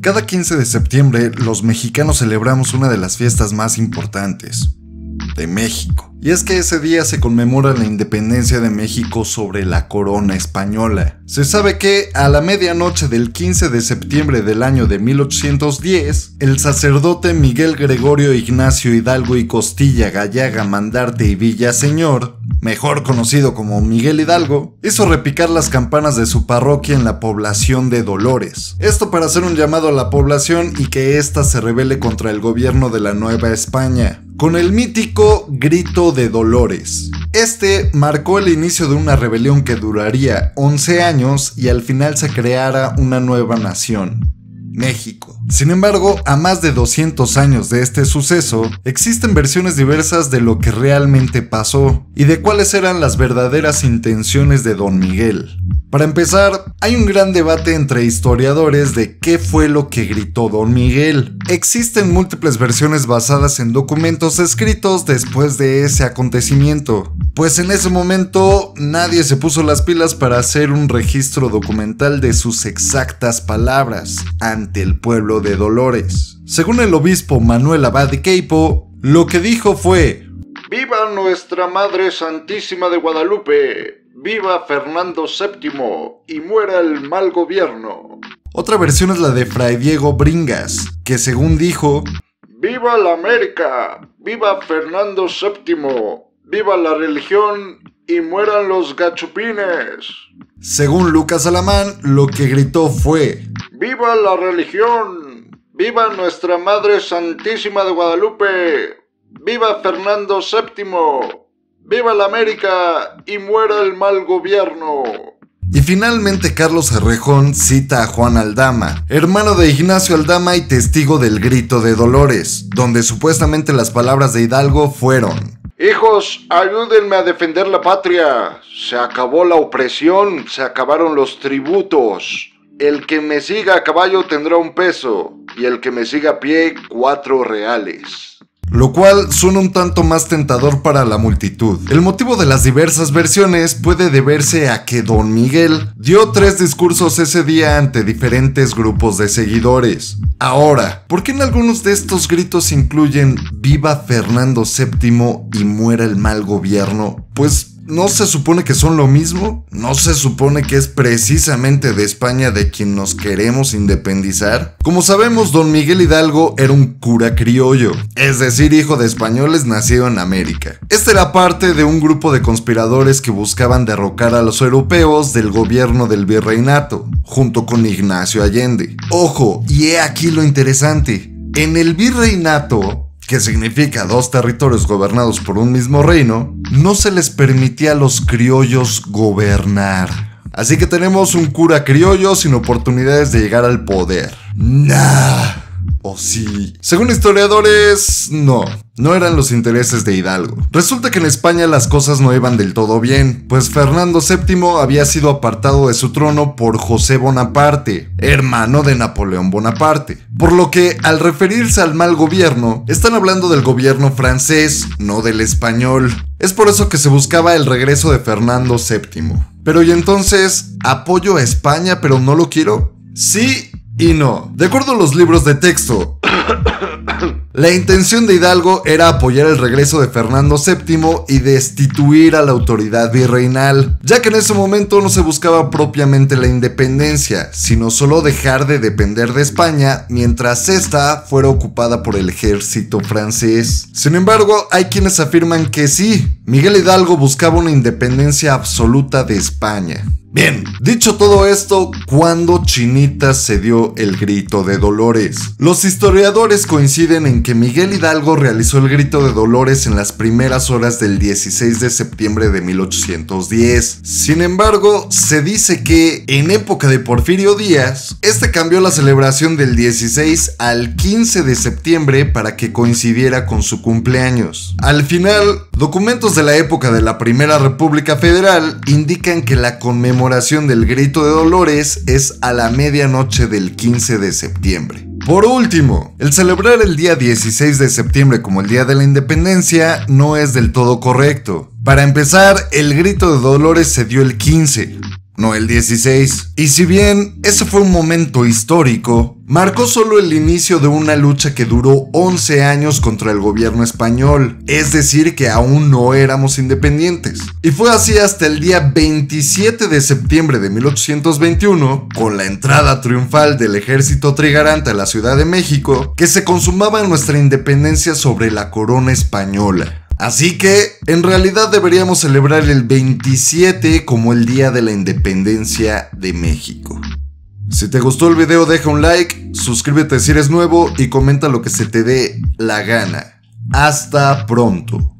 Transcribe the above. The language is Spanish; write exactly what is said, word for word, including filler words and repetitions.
Cada quince de septiembre, los mexicanos celebramos una de las fiestas más importantes de México. Y es que ese día se conmemora la independencia de México sobre la corona española. Se sabe que a la medianoche del quince de septiembre del año de mil ochocientos diez, el sacerdote Miguel Gregorio Ignacio Hidalgo y Costilla Gallaga Mandarte y Villaseñor, mejor conocido como Miguel Hidalgo, hizo repicar las campanas de su parroquia en la población de Dolores. Esto para hacer un llamado a la población y que ésta se rebele contra el gobierno de la Nueva España, con el mítico Grito de Dolores. Este marcó el inicio de una rebelión que duraría once años y al final se creara una nueva nación, México. Sin embargo, a más de doscientos años de este suceso, existen versiones diversas de lo que realmente pasó y de cuáles eran las verdaderas intenciones de Don Miguel. Para empezar, hay un gran debate entre historiadores de qué fue lo que gritó Don Miguel. Existen múltiples versiones basadas en documentos escritos después de ese acontecimiento, pues en ese momento nadie se puso las pilas para hacer un registro documental de sus exactas palabras ante el pueblo de Dolores. Según el obispo Manuel Abad de Queipo, lo que dijo fue: ¡Viva nuestra Madre Santísima de Guadalupe! ¡Viva Fernando séptimo y muera el mal gobierno! Otra versión es la de Fray Diego Bringas, que según dijo: ¡Viva la América! ¡Viva Fernando séptimo! ¡Viva la religión y mueran los gachupines! Según Lucas Alamán, lo que gritó fue: ¡Viva la religión! ¡Viva nuestra Madre Santísima de Guadalupe! ¡Viva Fernando séptimo! ¡Viva la América y muera el mal gobierno! Y finalmente Carlos Herrejón cita a Juan Aldama, hermano de Ignacio Aldama y testigo del Grito de Dolores, donde supuestamente las palabras de Hidalgo fueron: ¡Hijos, ayúdenme a defender la patria! Se acabó la opresión, se acabaron los tributos. El que me siga a caballo tendrá un peso, y el que me siga a pie, cuatro reales. Lo cual suena un tanto más tentador para la multitud. El motivo de las diversas versiones puede deberse a que Don Miguel dio tres discursos ese día ante diferentes grupos de seguidores. Ahora, ¿por qué en algunos de estos gritos incluyen «Viva Fernando séptimo y muera el mal gobierno»? Pues, ¿no se supone que son lo mismo? ¿No se supone que es precisamente de España de quien nos queremos independizar? Como sabemos, Don Miguel Hidalgo era un cura criollo, es decir, hijo de españoles nacido en América. Este era parte de un grupo de conspiradores que buscaban derrocar a los europeos del gobierno del Virreinato, junto con Ignacio Allende. Ojo, y he aquí lo interesante. En el Virreinato, que significa dos territorios gobernados por un mismo reino, no se les permitía a los criollos gobernar. Así que tenemos un cura criollo sin oportunidades de llegar al poder. Nah. ¿O sí? Según historiadores, no. No eran los intereses de Hidalgo. Resulta que en España las cosas no iban del todo bien, pues Fernando séptimo había sido apartado de su trono por José Bonaparte, hermano de Napoleón Bonaparte. Por lo que, al referirse al mal gobierno, están hablando del gobierno francés, no del español. Es por eso que se buscaba el regreso de Fernando séptimo. Pero ¿y entonces, apoyo a España pero no lo quiero? Sí y no. De acuerdo a los libros de texto, la intención de Hidalgo era apoyar el regreso de Fernando séptimo y destituir a la autoridad virreinal, ya que en ese momento no se buscaba propiamente la independencia, sino solo dejar de depender de España mientras ésta fuera ocupada por el ejército francés. Sin embargo, hay quienes afirman que sí, Miguel Hidalgo buscaba una independencia absoluta de España. Bien, dicho todo esto, ¿cuándo chinitas se dio el Grito de Dolores? Los historiadores coinciden en que Miguel Hidalgo realizó el Grito de Dolores en las primeras horas del dieciséis de septiembre de mil ochocientos diez. Sin embargo, se dice que, en época de Porfirio Díaz, este cambió la celebración del dieciséis al quince de septiembre para que coincidiera con su cumpleaños. Al final, documentos de la época de la Primera República Federal indican que la conmemoración La conmemoración del Grito de Dolores es a la medianoche del quince de septiembre. Por último, el celebrar el día dieciséis de septiembre como el Día de la Independencia no es del todo correcto. Para empezar, el Grito de Dolores se dio el quince. no el dieciséis. Y si bien ese fue un momento histórico, marcó solo el inicio de una lucha que duró once años contra el gobierno español, es decir que aún no éramos independientes. Y fue así hasta el día veintisiete de septiembre de mil ochocientos veintiuno, con la entrada triunfal del ejército trigarante a la Ciudad de México, que se consumaba nuestra independencia sobre la corona española. Así que, en realidad deberíamos celebrar el veintisiete como el Día de la Independencia de México. Si te gustó el video, deja un like, suscríbete si eres nuevo y comenta lo que se te dé la gana. Hasta pronto.